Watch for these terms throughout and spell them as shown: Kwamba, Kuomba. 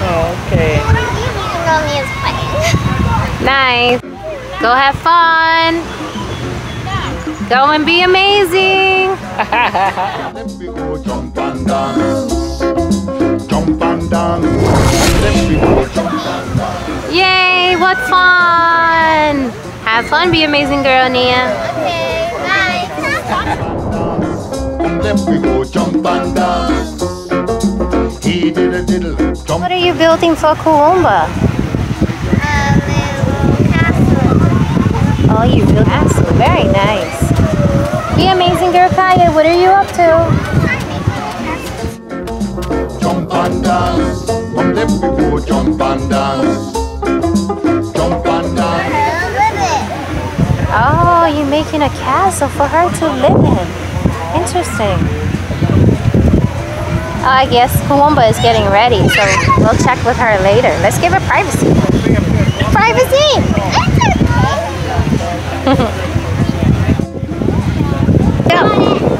Okay. Nice. Go have fun. Go and be amazing. Yay, what fun. Have fun, be amazing girl, Nia. Okay, bye. What are you building for Kuomba? Oh, you built castle. Very nice. Be amazing girl, Kaya. What are you up to? Jump and dance. Jump and dance. Jump and dance. Oh, you're making a castle for her to live in. Interesting. Oh, I guess Kuomba is getting ready, so we'll check with her later. Let's give her privacy. Privacy! Go.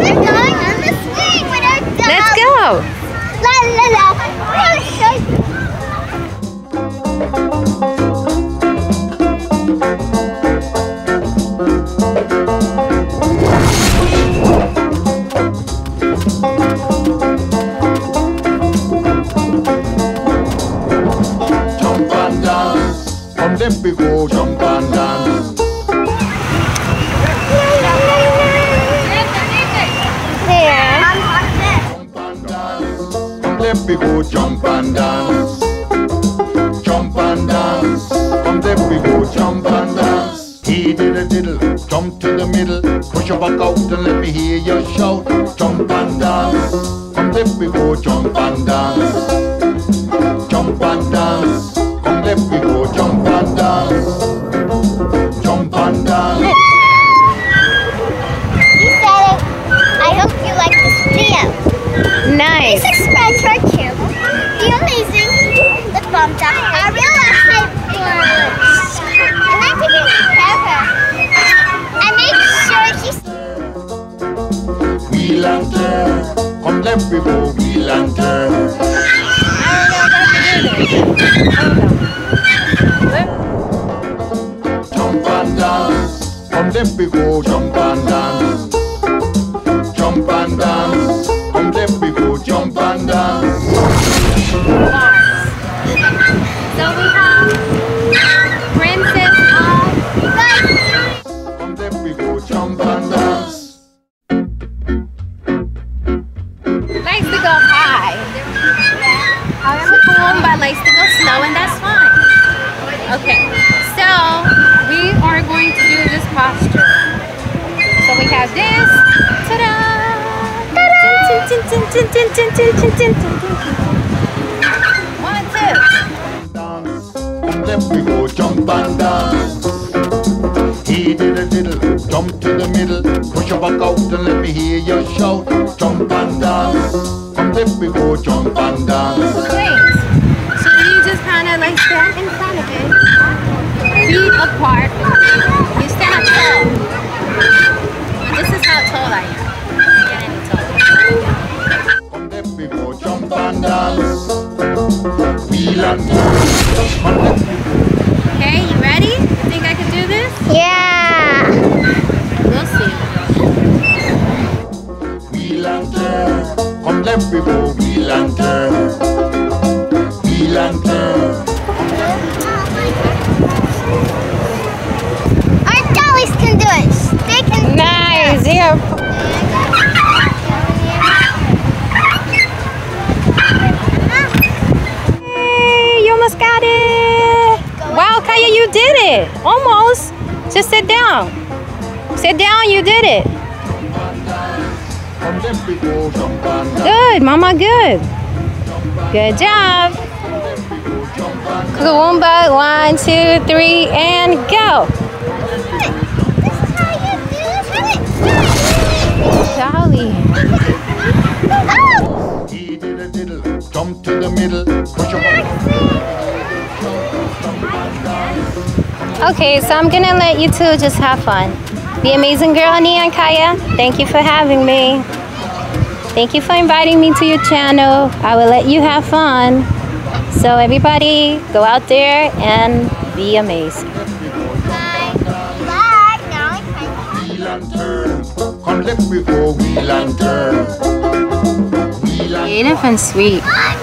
We're going on the swing with our dog. Let's go. La la la. Jump and dance. Come then we go jump and dance. Go jump and dance. Jump and dance. From there we go jump and dance. He did a diddle, jump to the middle. Push your back out and let me hear your shout. Jump and dance. From there we go jump and dance. Jump and dance. From there we go jump and dance. Jump and dance. You said it. I hope you like this video. Nice. Please subscribe to our channel. Amazing with Kwamba. I realized I like to get pepper. And make sure you we land her. Come let me go, we land her. I don't know what to do. Jump and dance. Come let me go, jump and dance. Jump and dance. Come let me go, jump and dance. Bars. So we have Princess of and then we go jump and dance. Likes to go high. However, Kuomba likes to go slow, and that's fine. Okay, so we are going to do this posture. So we have this. Ta-da! We go jump and dance. He did a diddle, jump to the middle. Push your back out and let me hear your shout. Jump and dance. And then we go jump and dance. Wait, so you just kind of like stand in front of it, feet apart. You stand tall. This is how tall I am. You get any taller. And then we go jump and dance. We love you. Okay, you ready? You think I can do this? Yeah! We'll see. We lantern, come let me go, we lantern. We lantern. Our dollies can do it. They can nice. Do it. Nice! Yeah. You did it! Almost! Just sit down! Sit down, you did it! Good, Mama, good! Good job! Kuomba, 1, 2, 3, and go! This is how you do it! Jolly! Oh. He did a diddle, jump to the middle, push your butt. Okay, so I'm gonna let you two just have fun. Be amazing girl, Nia and Kaya. Thank you for having me. Thank you for inviting me to your channel. I will let you have fun. So everybody, go out there and be amazing. Bye. Now it's time to wheel and turn. Come let me go wheel and turn. Elephant sweet.